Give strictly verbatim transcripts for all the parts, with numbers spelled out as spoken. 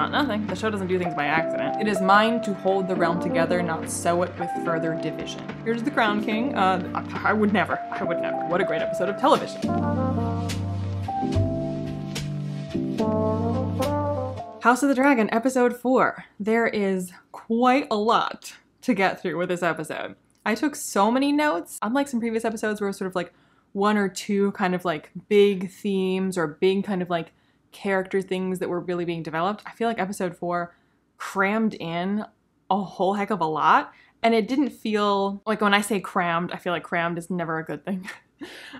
not nothing. The show doesn't do things by accident. It is mine to hold the realm together, not sow it with further division. Here's the Crown King. Uh, I would never, I would never. What a great episode of television. House of the Dragon, episode four. There is quite a lot to get through with this episode. I took so many notes. Unlike some previous episodes where it was sort of like one or two kind of like big themes or big kind of like character things that were really being developed, I feel like episode four crammed in a whole heck of a lot. And it didn't feel like, when I say crammed, I feel like crammed is never a good thing.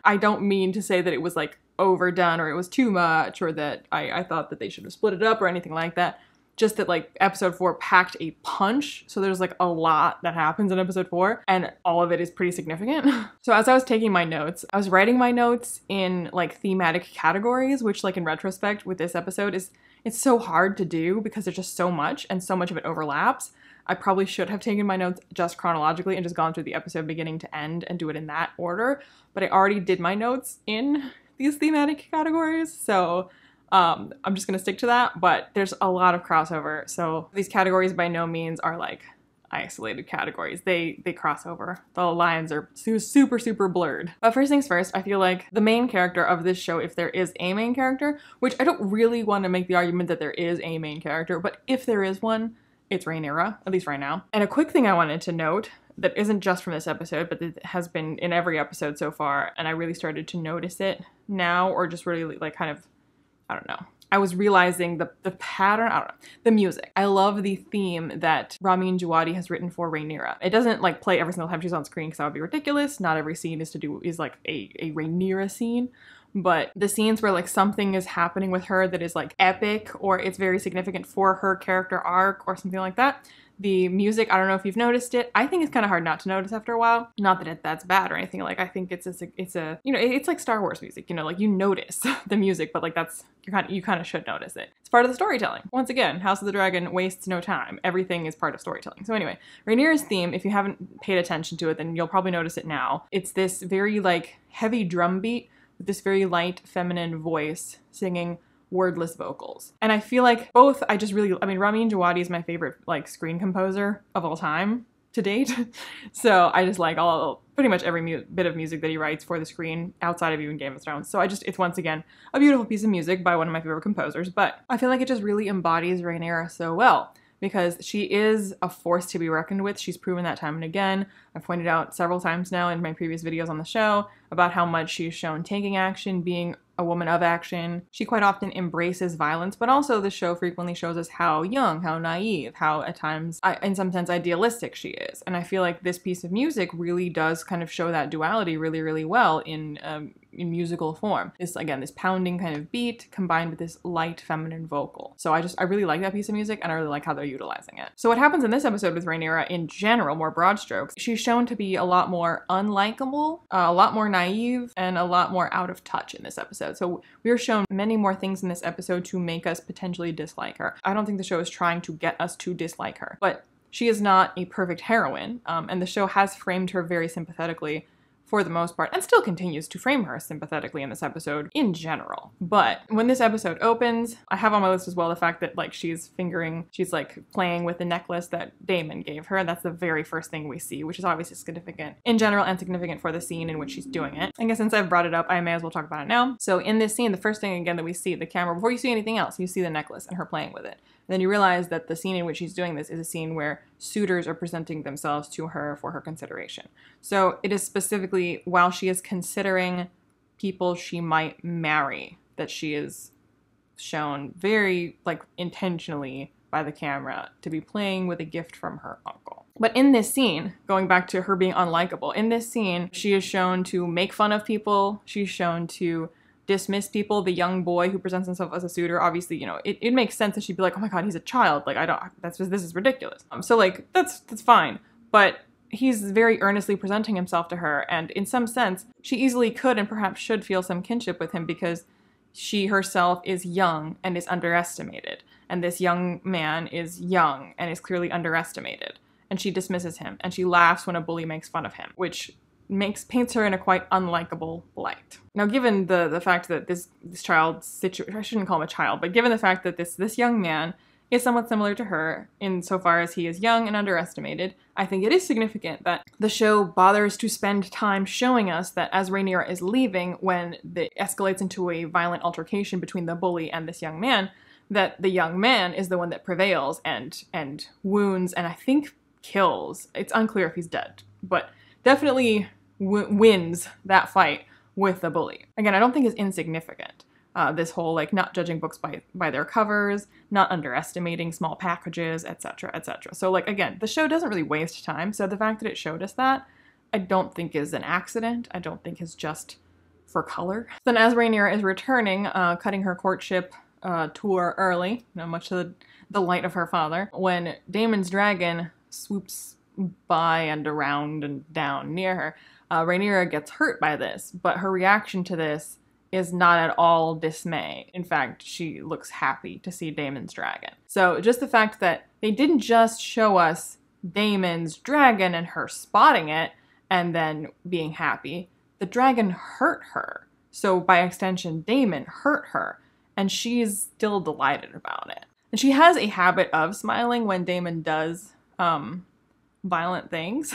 I don't mean to say that it was like overdone or it was too much or that I, I thought that they should have split it up or anything like that. Just that like episode four packed a punch. So there's like a lot that happens in episode four and all of it is pretty significant. So as I was taking my notes, I was writing my notes in like thematic categories, which like in retrospect with this episode is, it's so hard to do because there's just so much and so much of it overlaps. I probably should have taken my notes just chronologically and just gone through the episode beginning to end and do it in that order, but I already did my notes in these thematic categories, so um, I'm just gonna stick to that, but there's a lot of crossover, so these categories by no means are like isolated categories. They they cross over. The lines are su super, super blurred. But first things first, I feel like the main character of this show, if there is a main character, which I don't really want to make the argument that there is a main character, but if there is one, it's Rhaenyra, at least right now. And a quick thing I wanted to note that isn't just from this episode, but that has been in every episode so far, and I really started to notice it now, or just really like kind of, I don't know. I was realizing the, the pattern, I don't know, the music. I love the theme that Ramin Djawadi has written for Rhaenyra. It doesn't like play every single time she's on screen because that would be ridiculous. Not every scene is to do, is like a, a Rhaenyra scene. But the scenes where like something is happening with her that is like epic or it's very significant for her character arc or something like that, the music, I don't know if you've noticed it, I think it's kind of hard not to notice after a while. Not that it, that's bad or anything, like I think it's a, it's a, you know, it's like Star Wars music, you know, like you notice the music, but like that's, you're kind of, you kind of should notice it. It's part of the storytelling. Once again, House of the Dragon wastes no time. Everything is part of storytelling. So anyway, Rhaenyra's theme, if you haven't paid attention to it, then you'll probably notice it now. It's this very like heavy drum beat with this very light feminine voice singing wordless vocals. And I feel like both, I just really, I mean, Ramin Djawadi is my favorite like screen composer of all time to date. So I just like all, pretty much every mu bit of music that he writes for the screen outside of even Game of Thrones. So I just, it's once again, a beautiful piece of music by one of my favorite composers, but I feel like it just really embodies Rhaenyra so well, because she is a force to be reckoned with. She's proven that time and again. I've pointed out several times now in my previous videos on the show about how much she's shown taking action, being a woman of action. She quite often embraces violence, but also the show frequently shows us how young, how naive, how at times, in some sense, idealistic she is. And I feel like this piece of music really does kind of show that duality really, really well in, um, in musical form. This, again, this pounding kind of beat combined with this light feminine vocal. So I just, I really like that piece of music and I really like how they're utilizing it. So what happens in this episode with Rhaenyra in general, more broad strokes, she's shown to be a lot more unlikable, uh, a lot more naive, and a lot more out of touch in this episode. So we are shown many more things in this episode to make us potentially dislike her. I don't think the show is trying to get us to dislike her, but she is not a perfect heroine, um, and the show has framed her very sympathetically for the most part, and still continues to frame her sympathetically in this episode in general. But when this episode opens, I have on my list as well the fact that like she's fingering, she's like playing with the necklace that Daemon gave her. That's the very first thing we see, which is obviously significant in general and significant for the scene in which she's doing it. I guess since I've brought it up, I may as well talk about it now. So in this scene, the first thing again that we see, the camera, before you see anything else, you see the necklace and her playing with it. Then you realize that the scene in which she's doing this is a scene where suitors are presenting themselves to her for her consideration. So it is specifically while she is considering people she might marry that she is shown very like intentionally by the camera to be playing with a gift from her uncle. But in this scene, going back to her being unlikable, in this scene, she is shown to make fun of people. She's shown to dismiss people. The young boy who presents himself as a suitor, obviously, you know, it, it makes sense that she'd be like, oh my god, he's a child, like I don't, that's just, this is ridiculous. Um, so like that's that's fine, but he's very earnestly presenting himself to her, and in some sense she easily could and perhaps should feel some kinship with him because she herself is young and is underestimated, and this young man is young and is clearly underestimated, and she dismisses him and she laughs when a bully makes fun of him, which makes paints her in a quite unlikable light. Now, given the the fact that this this child's situation, I shouldn't call him a child, but given the fact that this this young man is somewhat similar to her insofar as he is young and underestimated, I think it is significant that the show bothers to spend time showing us that as Rhaenyra is leaving, when it escalates into a violent altercation between the bully and this young man, that the young man is the one that prevails and and wounds and I think kills. It's unclear if he's dead, but definitely w wins that fight with the bully. Again, I don't think it's insignificant. Uh, this whole like not judging books by by their covers, not underestimating small packages, et cetera, et cetera. So like again, the show doesn't really waste time. So the fact that it showed us that, I don't think is an accident. I don't think is just for color. Then as Rhaenyra is returning, uh, cutting her courtship uh, tour early, you know, much to the delight of her father, when Daemon's dragon swoops by and around and down near her, uh, Rhaenyra gets hurt by this, but her reaction to this is not at all dismay. In fact, she looks happy to see Daemon's dragon. So just the fact that they didn't just show us Daemon's dragon and her spotting it and then being happy, the dragon hurt her. So by extension, Daemon hurt her, and she's still delighted about it. And she has a habit of smiling when Daemon does um, violent things.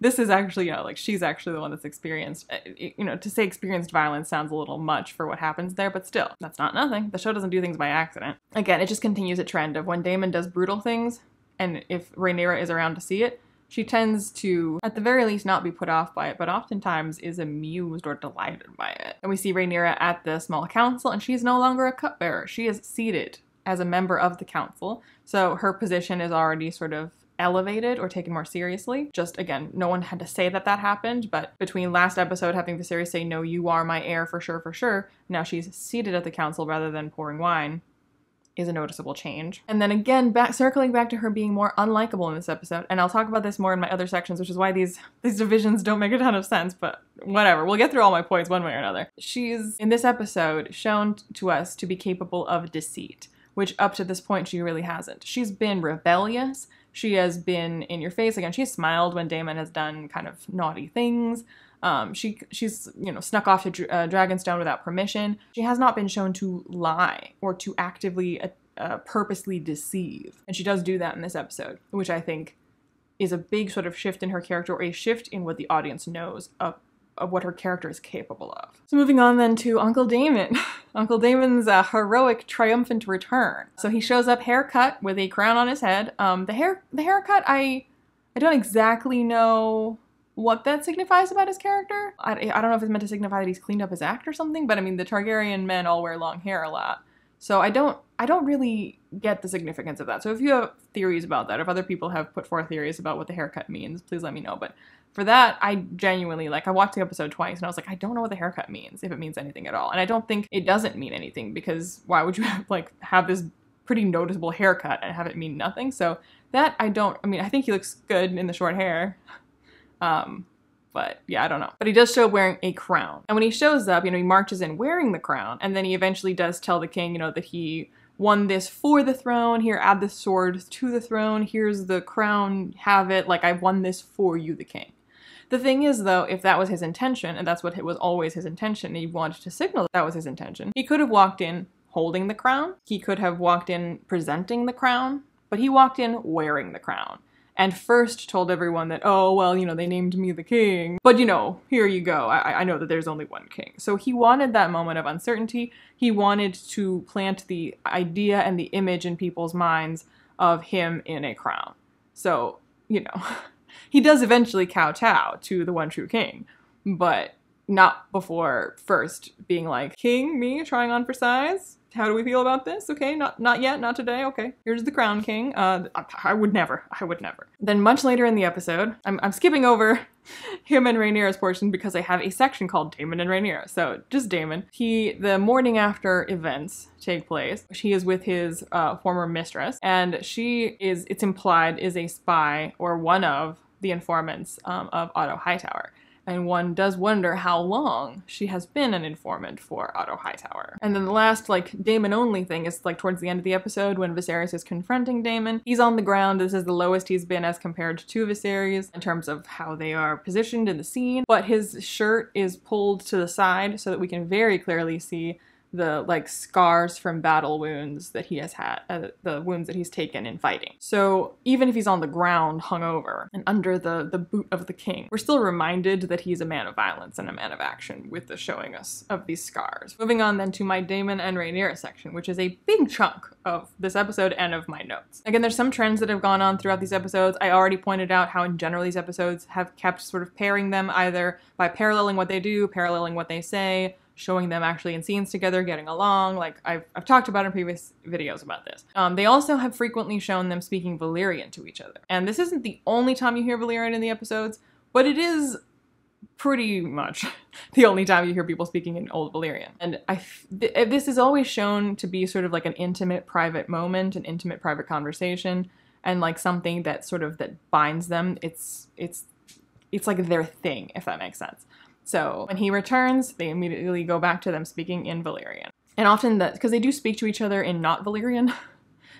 This is actually, you know, like she's actually the one that's experienced, you know, to say experienced violence sounds a little much for what happens there, but still, that's not nothing. The show doesn't do things by accident. Again, it just continues a trend of when Daemon does brutal things, and if Rhaenyra is around to see it, she tends to, at the very least, not be put off by it, but oftentimes is amused or delighted by it. And we see Rhaenyra at the small council, and she's no longer a cupbearer. She is seated as a member of the council, so her position is already sort of elevated or taken more seriously. Just again, no one had to say that that happened, but between last episode having Viserys say, no, you are my heir for sure, for sure, now she's seated at the council rather than pouring wine, is a noticeable change. And then again, back circling back to her being more unlikable in this episode, and I'll talk about this more in my other sections, which is why these these divisions don't make a ton of sense, but whatever, we'll get through all my points one way or another. She's, in this episode, shown to us to be capable of deceit, which up to this point she really hasn't. She's been rebellious, she has been in your face. Again, she's smiled when Daemon has done kind of naughty things. Um, she she's, you know, snuck off to uh, Dragonstone without permission. She has not been shown to lie or to actively uh, purposely deceive. And she does do that in this episode, which I think is a big sort of shift in her character, or a shift in what the audience knows of, of what her character is capable of. So moving on then to Uncle Daemon. Uncle Daemon's uh, heroic, triumphant return. So he shows up haircut with a crown on his head. Um, the hair, the haircut, I, I don't exactly know what that signifies about his character. I, I don't know if it's meant to signify that he's cleaned up his act or something, but I mean, the Targaryen men all wear long hair a lot. So I don't, I don't really get the significance of that. So if you have theories about that, if other people have put forth theories about what the haircut means, please let me know. But for that, I genuinely, like, I watched the episode twice and I was like, I don't know what the haircut means, if it means anything at all. And I don't think it doesn't mean anything, because why would you have, like, have this pretty noticeable haircut and have it mean nothing? So that I don't, I mean, I think he looks good in the short hair. Um, But yeah, I don't know. But he does show up wearing a crown. And when he shows up, you know, he marches in wearing the crown. And then he eventually does tell the king, you know, that he won this for the throne. Here, add this sword to the throne. Here's the crown. Have it. Like, I won this for you, the king. The thing is, though, if that was his intention, and that's what was always his intention, and he wanted to signal that that was his intention, he could have walked in holding the crown. He could have walked in presenting the crown. But he walked in wearing the crown. And first told everyone that, oh, well, you know, they named me the king, but, you know, here you go. I, I know that there's only one king. So he wanted that moment of uncertainty. He wanted to plant the idea and the image in people's minds of him in a crown. So, you know, he does eventually kowtow to the one true king, but not before first being like, king, me, trying on for size? How do we feel about this? Okay, not not yet, not today, okay. Here's the crown, king. Uh, I, I would never, I would never. Then much later in the episode, I'm, I'm skipping over him and Rhaenyra's portion because I have a section called Daemon and Rhaenyra, so just Daemon. He, the morning after events take place, he is with his uh, former mistress, and she is, it's implied, is a spy or one of the informants um, of Otto Hightower. And one does wonder how long she has been an informant for Otto Hightower. And then the last, like, Daemon-only thing is, like, towards the end of the episode when Viserys is confronting Daemon. He's on the ground. This is the lowest he's been as compared to Viserys in terms of how they are positioned in the scene. But his shirt is pulled to the side so that we can very clearly see the like scars from battle wounds that he has had, uh, the wounds that he's taken in fighting. So even if he's on the ground hungover and under the, the boot of the king, we're still reminded that he's a man of violence and a man of action with the showing us of these scars. Moving on then to my Daemon and Rhaenyra section, which is a big chunk of this episode and of my notes. Again, there's some trends that have gone on throughout these episodes. I already pointed out how in general these episodes have kept sort of pairing them either by paralleling what they do, paralleling what they say, showing them actually in scenes together, getting along, like I've, I've talked about in previous videos about this. Um, they also have frequently shown them speaking Valyrian to each other. And this isn't the only time you hear Valyrian in the episodes, but it is pretty much the only time you hear people speaking in Old Valyrian. And I th this is always shown to be sort of like an intimate private moment, an intimate private conversation, and like something that sort of that binds them. It's, it's, it's like their thing, if that makes sense. So when he returns, they immediately go back to them speaking in Valyrian. And often that, because they do speak to each other in not Valyrian,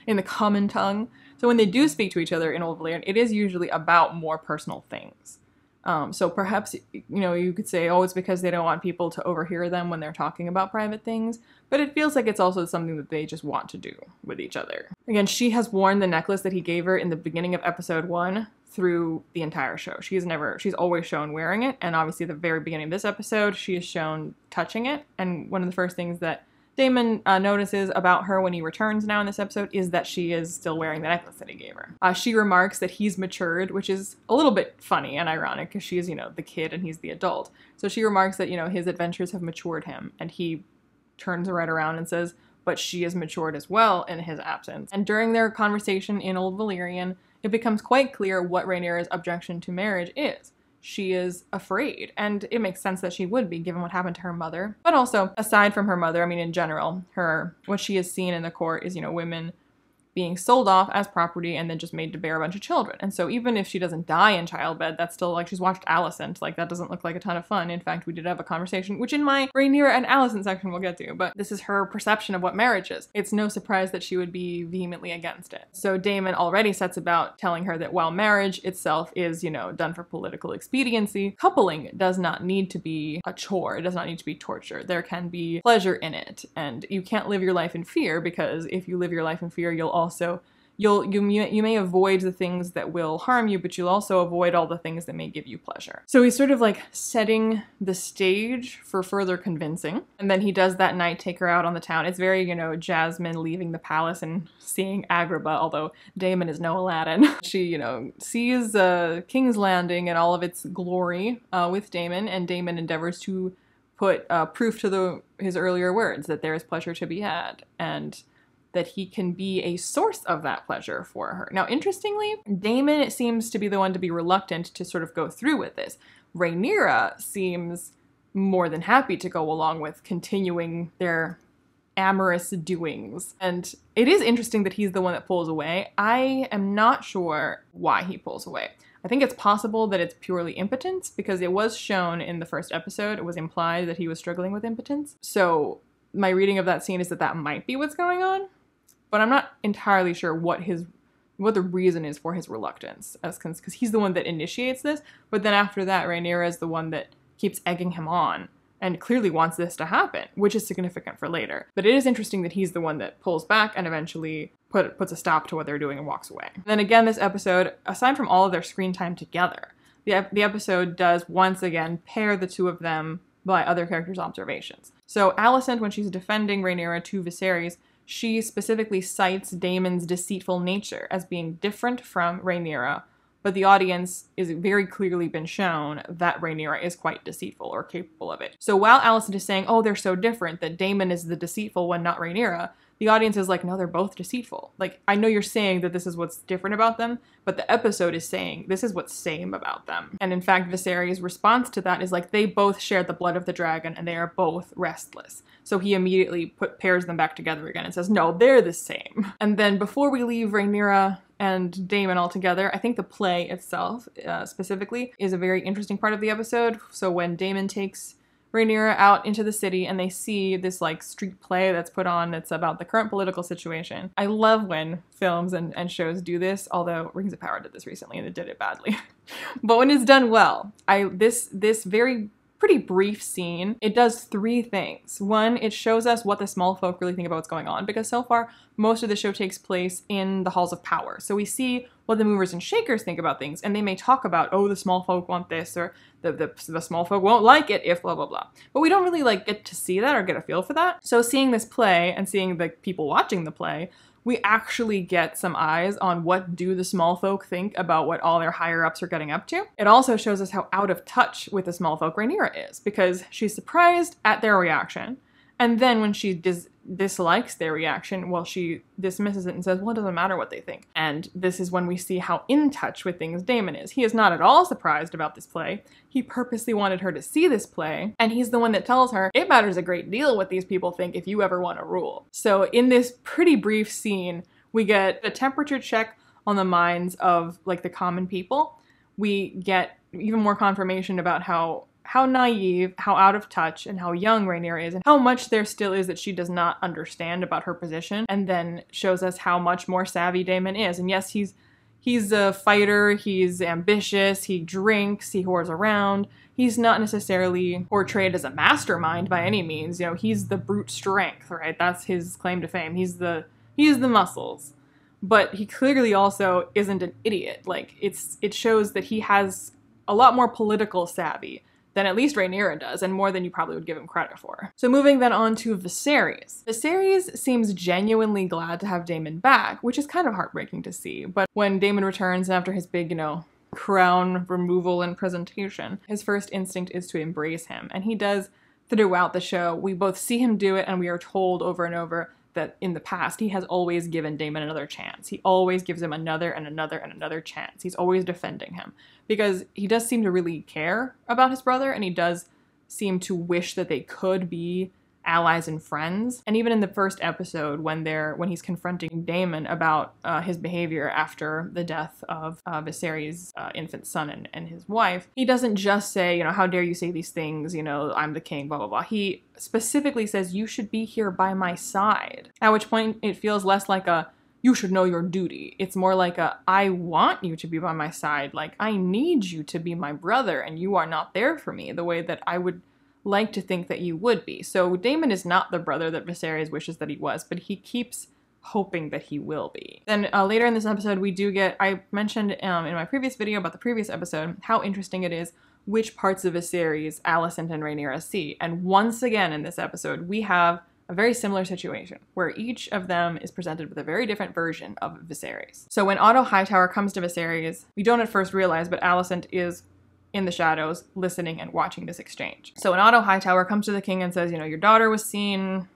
in the common tongue. So when they do speak to each other in Old Valyrian, it is usually about more personal things. Um, so perhaps, you know, you could say, oh, it's because they don't want people to overhear them when they're talking about private things, but it feels like it's also something that they just want to do with each other. Again, she has worn the necklace that he gave her in the beginning of episode one through the entire show. She's never, she's always shown wearing it, and obviously at the very beginning of this episode, she is shown touching it, and one of the first things that Daemon uh, notices about her when he returns now in this episode is that she is still wearing the necklace that he gave her. Uh, she remarks that he's matured, which is a little bit funny and ironic because she is, you know, the kid and he's the adult. So she remarks that, you know, his adventures have matured him, and he turns right around and says, but she has matured as well in his absence. And during their conversation in Old Valyrian, it becomes quite clear what Rhaenyra's objection to marriage is. She is afraid, and it makes sense that she would be given what happened to her mother. But also, aside from her mother, I mean in general, her what she has seen in the court is, you know, women being sold off as property and then just made to bear a bunch of children. And so even if she doesn't die in childbed, that's still like, she's watched Alicent, like that doesn't look like a ton of fun. In fact, we did have a conversation, which in my Rhaenyra and Alicent section we'll get to, but this is her perception of what marriage is. It's no surprise that she would be vehemently against it. So Daemon already sets about telling her that while marriage itself is, you know, done for political expediency, coupling does not need to be a chore. It does not need to be torture. There can be pleasure in it. And you can't live your life in fear, because if you live your life in fear, you'll always Also, you'll, you, you may avoid the things that will harm you, but you'll also avoid all the things that may give you pleasure. So he's sort of like setting the stage for further convincing. And then he does that night take her out on the town. It's very, you know, Jasmine leaving the palace and seeing Agrabah, although Daemon is no Aladdin. She, you know, sees uh, King's Landing and all of its glory uh, with Daemon, and Daemon endeavors to put uh, proof to the, his earlier words that there is pleasure to be had, and that he can be a source of that pleasure for her. Now, interestingly, Daemon seems to be the one to be reluctant to sort of go through with this. Rhaenyra seems more than happy to go along with continuing their amorous doings. And it is interesting that he's the one that pulls away. I am not sure why he pulls away. I think it's possible that it's purely impotence, because it was shown in the first episode, it was implied that he was struggling with impotence. So my reading of that scene is that that might be what's going on. But I'm not entirely sure what his, what the reason is for his reluctance, as because he's the one that initiates this. But then after that, Rhaenyra is the one that keeps egging him on and clearly wants this to happen, which is significant for later. But it is interesting that he's the one that pulls back and eventually put, puts a stop to what they're doing and walks away. And then again, this episode, aside from all of their screen time together, the, ep the episode does once again pair the two of them by other characters' observations. So Alicent, when she's defending Rhaenyra to Viserys, she specifically cites Daemon's deceitful nature as being different from Rhaenyra, but the audience is very clearly been shown that Rhaenyra is quite deceitful or capable of it. So while Alicent is saying, oh, they're so different, that Daemon is the deceitful one, not Rhaenyra, the audience is like, no, they're both deceitful. Like, I know you're saying that this is what's different about them, but the episode is saying this is what's same about them. And in fact, Viserys' response to that is like, they both share the blood of the dragon and they are both restless. So he immediately put, pairs them back together again and says, no, they're the same. And then before we leave Rhaenyra and Daemon altogether, I think the play itself uh, specifically is a very interesting part of the episode. So when Daemon takes Rhaenyra out into the city and they see this like street play that's put on that's about the current political situation. I love when films and, and shows do this, although Rings of Power did this recently and it did it badly. But when it's done well, I this this very pretty brief scene, it does three things. One, it shows us what the small folk really think about what's going on, because so far most of the show takes place in the halls of power. So we see what the movers and shakers think about things, and they may talk about, oh, the small folk want this, or the, the, the small folk won't like it if blah, blah, blah. But we don't really like get to see that or get a feel for that. So seeing this play and seeing the people watching the play, we actually get some eyes on what do the small folk think about what all their higher ups are getting up to. It also shows us how out of touch with the small folk Rhaenyra is, because she's surprised at their reaction. And then when she dis dislikes their reaction, well, she dismisses it and says, well, it doesn't matter what they think. And this is when we see how in touch with things Daemon is. He is not at all surprised about this play. He purposely wanted her to see this play, and he's the one that tells her, it matters a great deal what these people think if you ever want to rule. So in this pretty brief scene, we get a temperature check on the minds of, like, the common people. We get even more confirmation about how how naive, how out of touch, and how young Rhaenyra is, and how much there still is that she does not understand about her position, and then shows us how much more savvy Daemon is. And yes, he's he's a fighter, he's ambitious, he drinks, he whores around. He's not necessarily portrayed as a mastermind by any means. You know, he's the brute strength, right? That's his claim to fame. He's the he's the muscles. But he clearly also isn't an idiot. Like, it's it shows that he has a lot more political savvy than at least Rhaenyra does, and more than you probably would give him credit for. So moving then on to Viserys. Viserys seems genuinely glad to have Daemon back, which is kind of heartbreaking to see, but when Daemon returns after his big, you know, crown removal and presentation, his first instinct is to embrace him, and he does throughout the show. We both see him do it, and we are told over and over that in the past, he has always given Daemon another chance. He always gives him another and another and another chance. He's always defending him because he does seem to really care about his brother, and he does seem to wish that they could be allies and friends. And even in the first episode, when they're when he's confronting Daemon about uh, his behavior after the death of uh, Viserys' uh, infant son and, and his wife, he doesn't just say, you know, how dare you say these things, you know, I'm the king, blah, blah, blah. He specifically says, you should be here by my side, at which point it feels less like a, you should know your duty. It's more like a, I want you to be by my side. Like, I need you to be my brother, and you are not there for me the way that I would like to think that you would be. So Daemon is not the brother that Viserys wishes that he was, but he keeps hoping that he will be. Then uh, later in this episode, we do get, I mentioned um, in my previous video about the previous episode, how interesting it is which parts of Viserys Alicent and Rhaenyra see. And once again in this episode, we have a very similar situation where each of them is presented with a very different version of Viserys. So when Otto Hightower comes to Viserys, we don't at first realize, but Alicent is in the shadows, listening and watching this exchange. So when Otto Hightower comes to the king and says, you know, your daughter was seen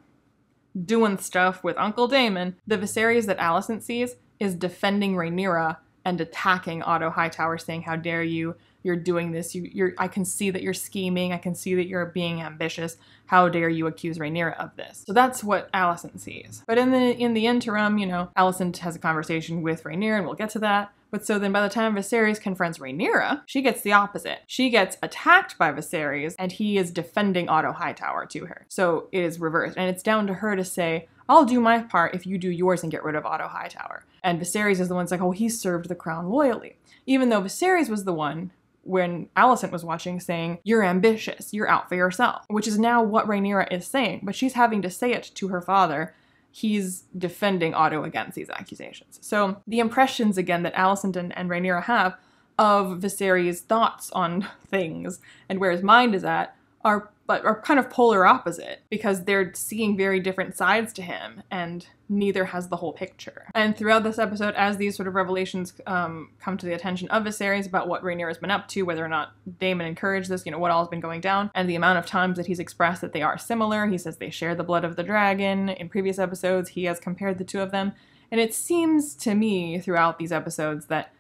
doing stuff with Uncle Daemon, the Viserys that Alicent sees is defending Rhaenyra and attacking Otto Hightower, saying, how dare you, you're doing this, you, you're, I can see that you're scheming, I can see that you're being ambitious, how dare you accuse Rhaenyra of this? So that's what Alicent sees. But in the, in the interim, you know, Alicent has a conversation with Rhaenyra, and we'll get to that. But so then by the time Viserys confronts Rhaenyra, she gets the opposite. She gets attacked by Viserys, and he is defending Otto Hightower to her. So it is reversed, and it's down to her to say, I'll do my part if you do yours and get rid of Otto Hightower. And Viserys is the one's like, oh, he served the crown loyally. Even though Viserys was the one, when Alicent was watching, saying, you're ambitious, you're out for yourself, which is now what Rhaenyra is saying, but she's having to say it to her father. He's defending Otto against these accusations. So the impressions, again, that Alicent and, and Rhaenyra have of Viserys' thoughts on things and where his mind is at are, but are kind of polar opposite, because they're seeing very different sides to him, and neither has the whole picture. And throughout this episode, as these sort of revelations um, come to the attention of Viserys about what Rhaenyra's been up to, whether or not Daemon encouraged this, you know, what all's been going down, and the amount of times that he's expressed that they are similar. He says they share the blood of the dragon. In previous episodes, he has compared the two of them. And it seems to me throughout these episodes that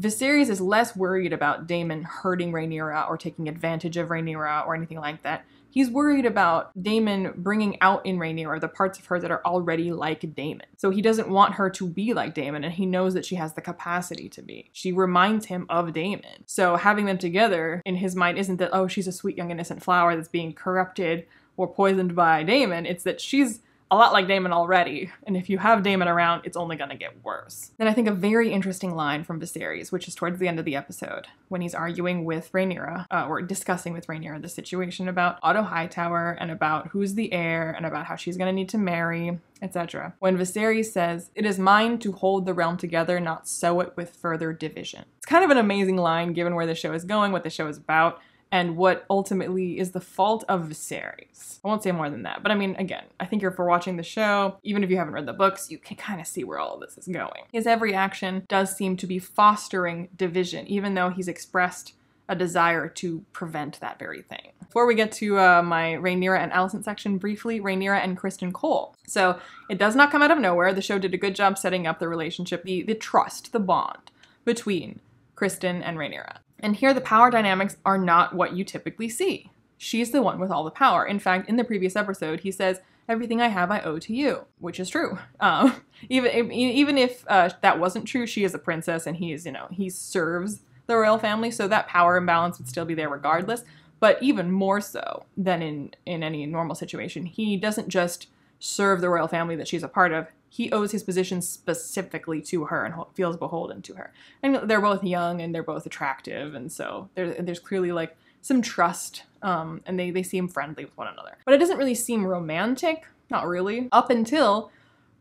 Viserys is less worried about Daemon hurting Rhaenyra or taking advantage of Rhaenyra or anything like that. He's worried about Daemon bringing out in Rhaenyra the parts of her that are already like Daemon. So he doesn't want her to be like Daemon, and he knows that she has the capacity to be. She reminds him of Daemon. So having them together in his mind isn't that, oh, she's a sweet, young, innocent flower that's being corrupted or poisoned by Daemon. It's that she's a lot like Daemon already, and if you have Daemon around, it's only going to get worse. Then I think a very interesting line from Viserys, which is towards the end of the episode, when he's arguing with Rhaenyra, uh, or discussing with Rhaenyra the situation about Otto Hightower and about who's the heir and about how she's going to need to marry, et cetera. When Viserys says, "It is mine to hold the realm together, not sow it with further division." It's kind of an amazing line given where the show is going, what the show is about, and what ultimately is the fault of Viserys. I won't say more than that, but I mean, again, I think if you're watching the show, even if you haven't read the books, you can kind of see where all of this is going. His every action does seem to be fostering division, even though he's expressed a desire to prevent that very thing. Before we get to uh, my Rhaenyra and Alicent section, briefly, Rhaenyra and Criston Cole. So it does not come out of nowhere. The show did a good job setting up the relationship, the, the trust, the bond between Criston and Rhaenyra. And here the power dynamics are not what you typically see. She's the one with all the power. In fact, in the previous episode, he says, "Everything I have, I owe to you," which is true. Um, even even if uh, that wasn't true, she is a princess and he is, you know, he serves the royal family, so that power imbalance would still be there regardless. But even more so than in, in any normal situation, he doesn't just serve the royal family that she's a part of. He owes his position specifically to her and feels beholden to her. And they're both young and they're both attractive. And so there, there's clearly like some trust um, and they, they seem friendly with one another. But it doesn't really seem romantic, not really, up until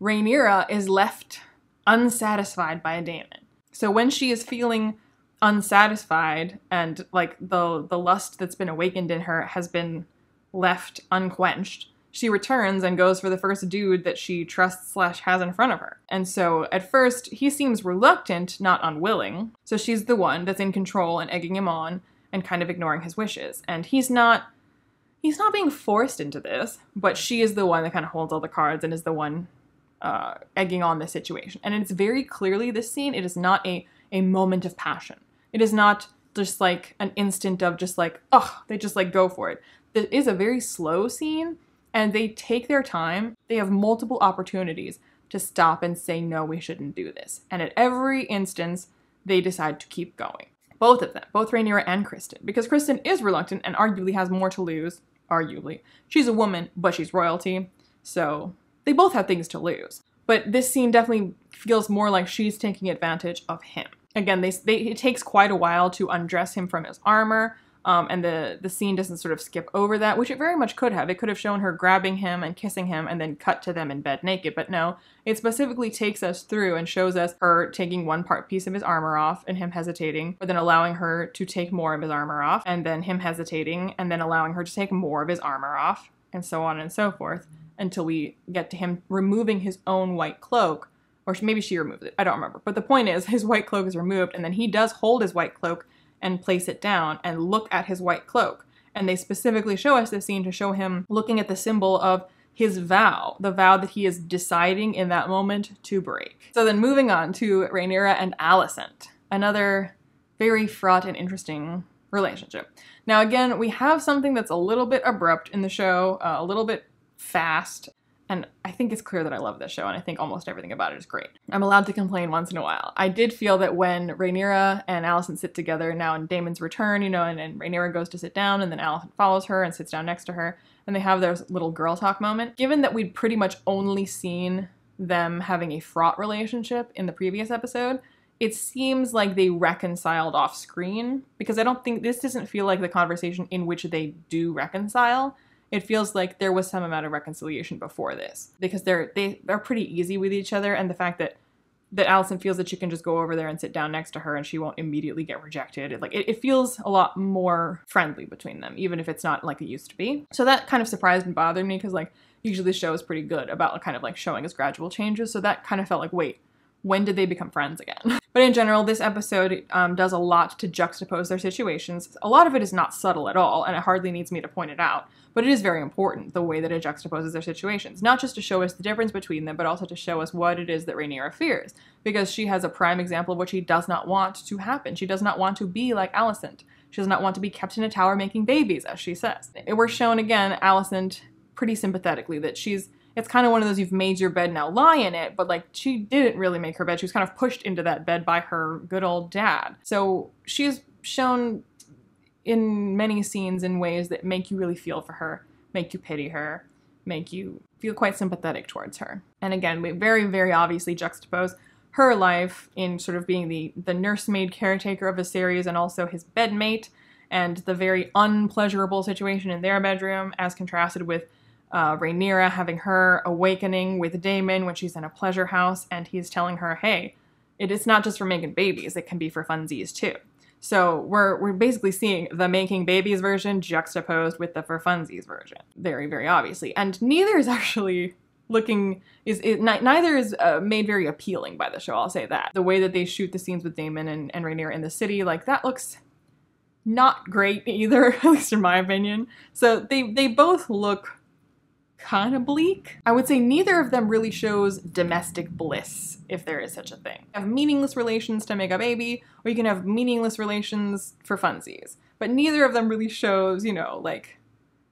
Rhaenyra is left unsatisfied by Daemon. So when she is feeling unsatisfied and like the, the lust that's been awakened in her has been left unquenched, she returns and goes for the first dude that she trusts slash has in front of her. And so at first he seems reluctant, not unwilling. So she's the one that's in control and egging him on and kind of ignoring his wishes. And he's not, he's not being forced into this, but she is the one that kind of holds all the cards and is the one uh, egging on the situation. And it's very clearly this scene, it is not a, a moment of passion. It is not just like an instant of just like, oh, they just like go for it. It is a very slow scene. And they take their time. They have multiple opportunities to stop and say, no, we shouldn't do this. And at every instance, they decide to keep going. Both of them, both Rhaenyra and Criston, because Criston is reluctant and arguably has more to lose, arguably. She's a woman, but she's royalty. So they both have things to lose. But this scene definitely feels more like she's taking advantage of him. Again, they, they, it takes quite a while to undress him from his armor. Um, and the, the scene doesn't sort of skip over that, which it very much could have. It could have shown her grabbing him and kissing him and then cut to them in bed naked. But no, it specifically takes us through and shows us her taking one part piece of his armor off and him hesitating, but then allowing her to take more of his armor off and then him hesitating and then allowing her to take more of his armor off and so on and so forth until we get to him removing his own white cloak, or maybe she removed it. I don't remember. But the point is his white cloak is removed and then he does hold his white cloak and place it down and look at his white cloak. And they specifically show us this scene to show him looking at the symbol of his vow, the vow that he is deciding in that moment to break. So then moving on to Rhaenyra and Alicent, another very fraught and interesting relationship. Now again, we have something that's a little bit abrupt in the show, uh, a little bit fast, and I think it's clear that I love this show and I think almost everything about it is great. I'm allowed to complain once in a while. I did feel that when Rhaenyra and Alicent sit together now in Daemon's return, you know, and, and Rhaenyra goes to sit down and then Alicent follows her and sits down next to her and they have their little girl talk moment. Given that we'd pretty much only seen them having a fraught relationship in the previous episode, it seems like they reconciled off screen because I don't think, this doesn't feel like the conversation in which they do reconcile. It feels like there was some amount of reconciliation before this because they're they, they're pretty easy with each other, and the fact that that Alicent feels that she can just go over there and sit down next to her and she won't immediately get rejected. It, like it, it feels a lot more friendly between them, even if it's not like it used to be. So that kind of surprised and bothered me because like usually the show is pretty good about kind of like showing us gradual changes. So that kind of felt like, wait, when did they become friends again? But in general, this episode um, does a lot to juxtapose their situations. A lot of it is not subtle at all, and it hardly needs me to point it out. But it is very important, the way that it juxtaposes their situations. Not just to show us the difference between them, but also to show us what it is that Rhaenyra fears. Because she has a prime example of what she does not want to happen. She does not want to be like Alicent. She does not want to be kept in a tower making babies, as she says. We're shown, again, Alicent pretty sympathetically, that she's it's kind of one of those you've made your bed, now lie in it, but like she didn't really make her bed. She was kind of pushed into that bed by her good old dad. So she's shown in many scenes in ways that make you really feel for her, make you pity her, make you feel quite sympathetic towards her. And again, we very, very obviously juxtapose her life in sort of being the, the nursemaid caretaker of Viserys and also his bedmate, and the very unpleasurable situation in their bedroom as contrasted with uh, Rhaenyra having her awakening with Daemon when she's in a pleasure house and he's telling her, hey, it is not just for making babies, it can be for funsies too. So we're, we're basically seeing the making babies version juxtaposed with the for funsies version, very, very obviously. And neither is actually looking, is, is neither is uh, made very appealing by the show, I'll say that. The way that they shoot the scenes with Daemon and, and Rhaenyra in the city, like that looks not great either, at least in my opinion. So they, they both look kind of bleak. I would say neither of them really shows domestic bliss, if there is such a thing. You have meaningless relations to make a baby, or you can have meaningless relations for funsies. But neither of them really shows, you know, like,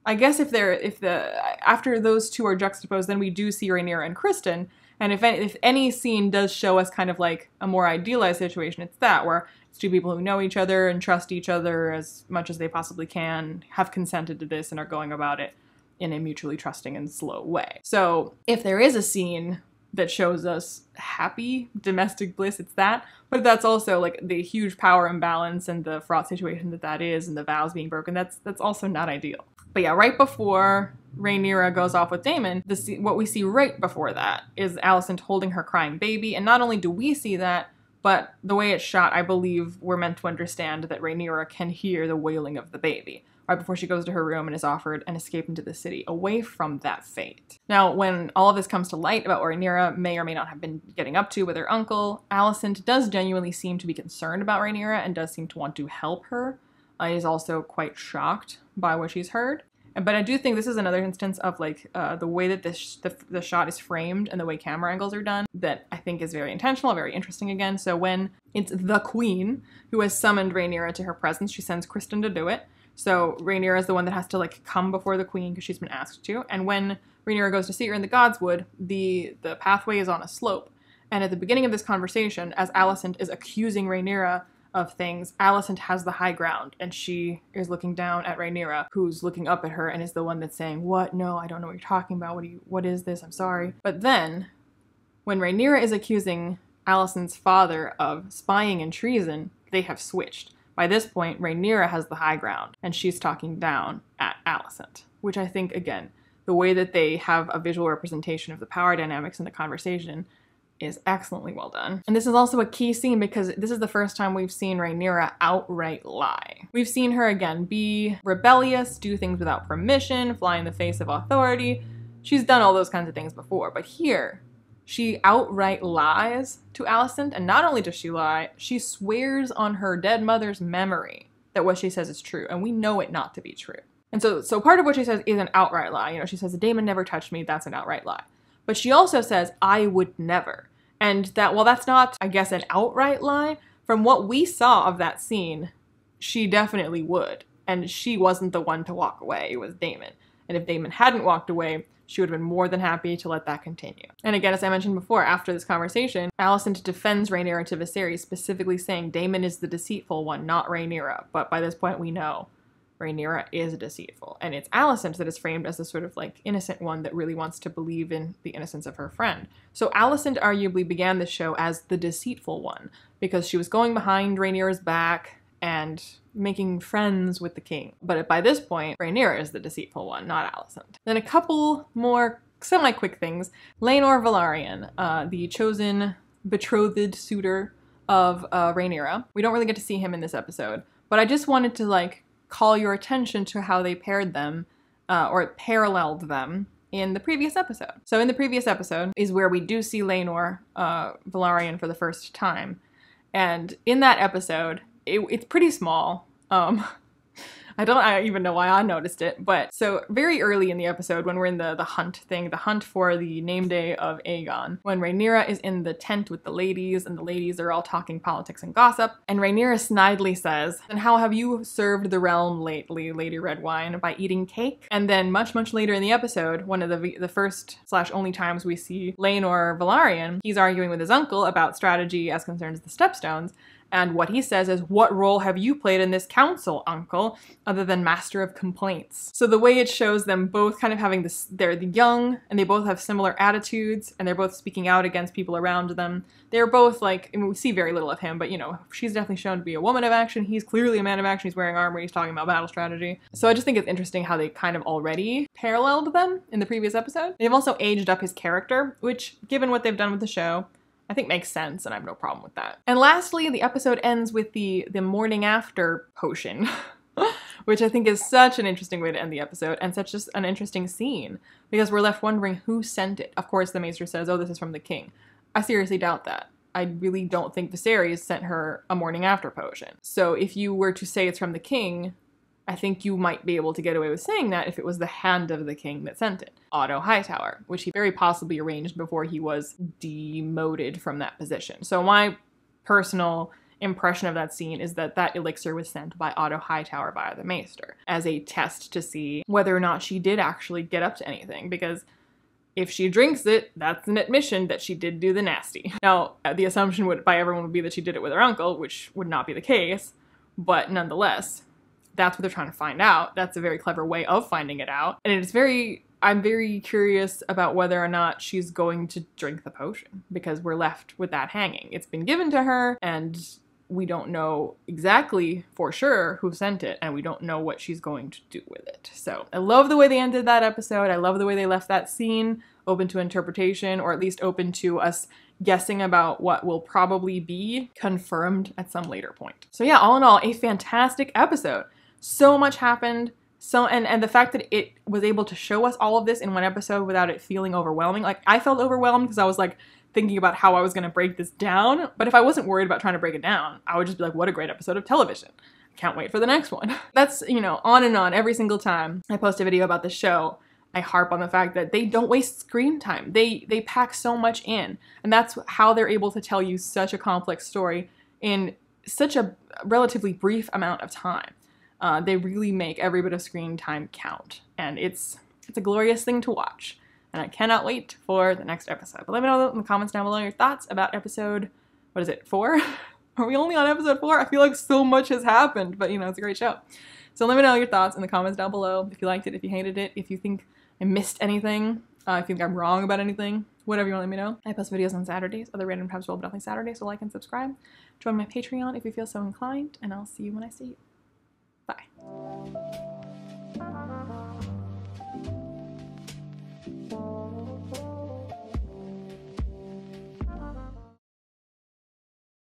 I guess if they're, if the, after those two are juxtaposed, then we do see Rhaenyra and Criston, and if any, if any scene does show us kind of like a more idealized situation, it's that, where it's two people who know each other and trust each other as much as they possibly can, have consented to this, and are going about it in a mutually trusting and slow way. So if there is a scene that shows us happy domestic bliss, it's that. But that's also like the huge power imbalance and the fraught situation that that is, and the vows being broken, that's that's also not ideal. But yeah, right before Rhaenyra goes off with Daemon, this, what we see right before that is Alicent holding her crying baby. And not only do we see that, but the way it's shot, I believe we're meant to understand that Rhaenyra can hear the wailing of the baby right before she goes to her room and is offered an escape into the city, away from that fate. Now, when all of this comes to light about what Rhaenyra may or may not have been getting up to with her uncle, Alicent does genuinely seem to be concerned about Rhaenyra and does seem to want to help her. Uh, is also quite shocked by what she's heard. But I do think this is another instance of like uh, the way that this sh the, the shot is framed and the way camera angles are done that I think is very intentional, very interesting again. So when it's the queen who has summoned Rhaenyra to her presence, she sends Criston to do it. So Rhaenyra is the one that has to like come before the queen because she's been asked to. And when Rhaenyra goes to see her in the Godswood, the, the pathway is on a slope. And at the beginning of this conversation, as Alicent is accusing Rhaenyra of things, Alicent has the high ground and she is looking down at Rhaenyra, who's looking up at her and is the one that's saying, what? No, I don't know what you're talking about. What do you, what is this? I'm sorry. But then when Rhaenyra is accusing Alicent's father of spying and treason, they have switched. By this point, Rhaenyra has the high ground, and she's talking down at Alicent, which I think, again, the way that they have a visual representation of the power dynamics in the conversation is excellently well done. And this is also a key scene because this is the first time we've seen Rhaenyra outright lie. We've seen her, again, be rebellious, do things without permission, fly in the face of authority. She's done all those kinds of things before, but here, she outright lies to Alicent, and not only does she lie, she swears on her dead mother's memory that what she says is true, and we know it not to be true. And so, so part of what she says is an outright lie. You know, she says, Daemon never touched me, that's an outright lie. But she also says, I would never. And that, well, that's not, I guess, an outright lie. From what we saw of that scene, she definitely would. And she wasn't the one to walk away, it was Daemon. And if Daemon hadn't walked away, she would have been more than happy to let that continue. And again, as I mentioned before, after this conversation, Alicent defends Rhaenyra to Viserys, specifically saying Daemon is the deceitful one, not Rhaenyra. But by this point, we know Rhaenyra is deceitful. And it's Alicent that is framed as the sort of like innocent one that really wants to believe in the innocence of her friend. So Alicent arguably began the show as the deceitful one because she was going behind Rhaenyra's back and making friends with the king. But by this point, Rhaenyra is the deceitful one, not Alicent. Then a couple more semi-quick things. Laenor Velaryon, uh, the chosen betrothed suitor of uh, Rhaenyra. We don't really get to see him in this episode, but I just wanted to like call your attention to how they paired them, uh, or paralleled them, in the previous episode. So in the previous episode is where we do see Laenor uh, Velaryon for the first time. And in that episode, It, it's pretty small. Um, I don't I even know why I noticed it, but so very early in the episode when we're in the, the hunt thing, the hunt for the name day of Aegon, when Rhaenyra is in the tent with the ladies and the ladies are all talking politics and gossip, and Rhaenyra snidely says, and how have you served the realm lately, Lady Redwine, by eating cake? And then much, much later in the episode, one of the, the first slash only times we see Laenor Velaryon, he's arguing with his uncle about strategy as concerns the Stepstones, And what he says is, what role have you played in this council, uncle, other than master of complaints? So the way it shows them both kind of having this, they're the young, and they both have similar attitudes, and they're both speaking out against people around them. They're both like, I mean, we see very little of him, but you know, she's definitely shown to be a woman of action. He's clearly a man of action. He's wearing armor. He's talking about battle strategy. So I just think it's interesting how they kind of already paralleled them in the previous episode. They've also aged up his character, which, given what they've done with the show, I think makes sense, and I have no problem with that. And lastly, the episode ends with the, the morning after potion, which I think is such an interesting way to end the episode and such just an interesting scene, because we're left wondering who sent it. Of course, the maester says, oh, this is from the king. I seriously doubt that. I really don't think Viserys sent her a morning after potion. So if you were to say it's from the king, I think you might be able to get away with saying that if it was the hand of the king that sent it, Otto Hightower, which he very possibly arranged before he was demoted from that position. So my personal impression of that scene is that that elixir was sent by Otto Hightower via the maester as a test to see whether or not she did actually get up to anything, because if she drinks it, that's an admission that she did do the nasty. Now, the assumption would, by everyone would be that she did it with her uncle, which would not be the case, but nonetheless, that's what they're trying to find out. That's a very clever way of finding it out. And it's very, I'm very curious about whether or not she's going to drink the potion, because we're left with that hanging. It's been given to her and we don't know exactly for sure who sent it, and we don't know what she's going to do with it. So I love the way they ended that episode. I love the way they left that scene open to interpretation, or at least open to us guessing about what will probably be confirmed at some later point. So yeah, all in all, a fantastic episode. So much happened, so and, and the fact that it was able to show us all of this in one episode without it feeling overwhelming. Like, I felt overwhelmed because I was like thinking about how I was going to break this down, but if I wasn't worried about trying to break it down, I would just be like, what a great episode of television. I can't wait for the next one. That's, you know, on and on. Every single time I post a video about the show, I harp on the fact that they don't waste screen time. They, they pack so much in, and that's how they're able to tell you such a complex story in such a relatively brief amount of time. Uh, they really make every bit of screen time count, and it's it's a glorious thing to watch, and I cannot wait for the next episode. But let me know in the comments down below your thoughts about episode, what is it, four? Are we only on episode four? I feel like so much has happened, but you know, it's a great show. So let me know your thoughts in the comments down below, if you liked it, if you hated it, if you think I missed anything, uh, if you think I'm wrong about anything. Whatever you want to let me know. I post videos on Saturdays, other random times, well, but definitely Saturdays, so like and subscribe. Join my Patreon if you feel so inclined, and I'll see you when I see you. Bye.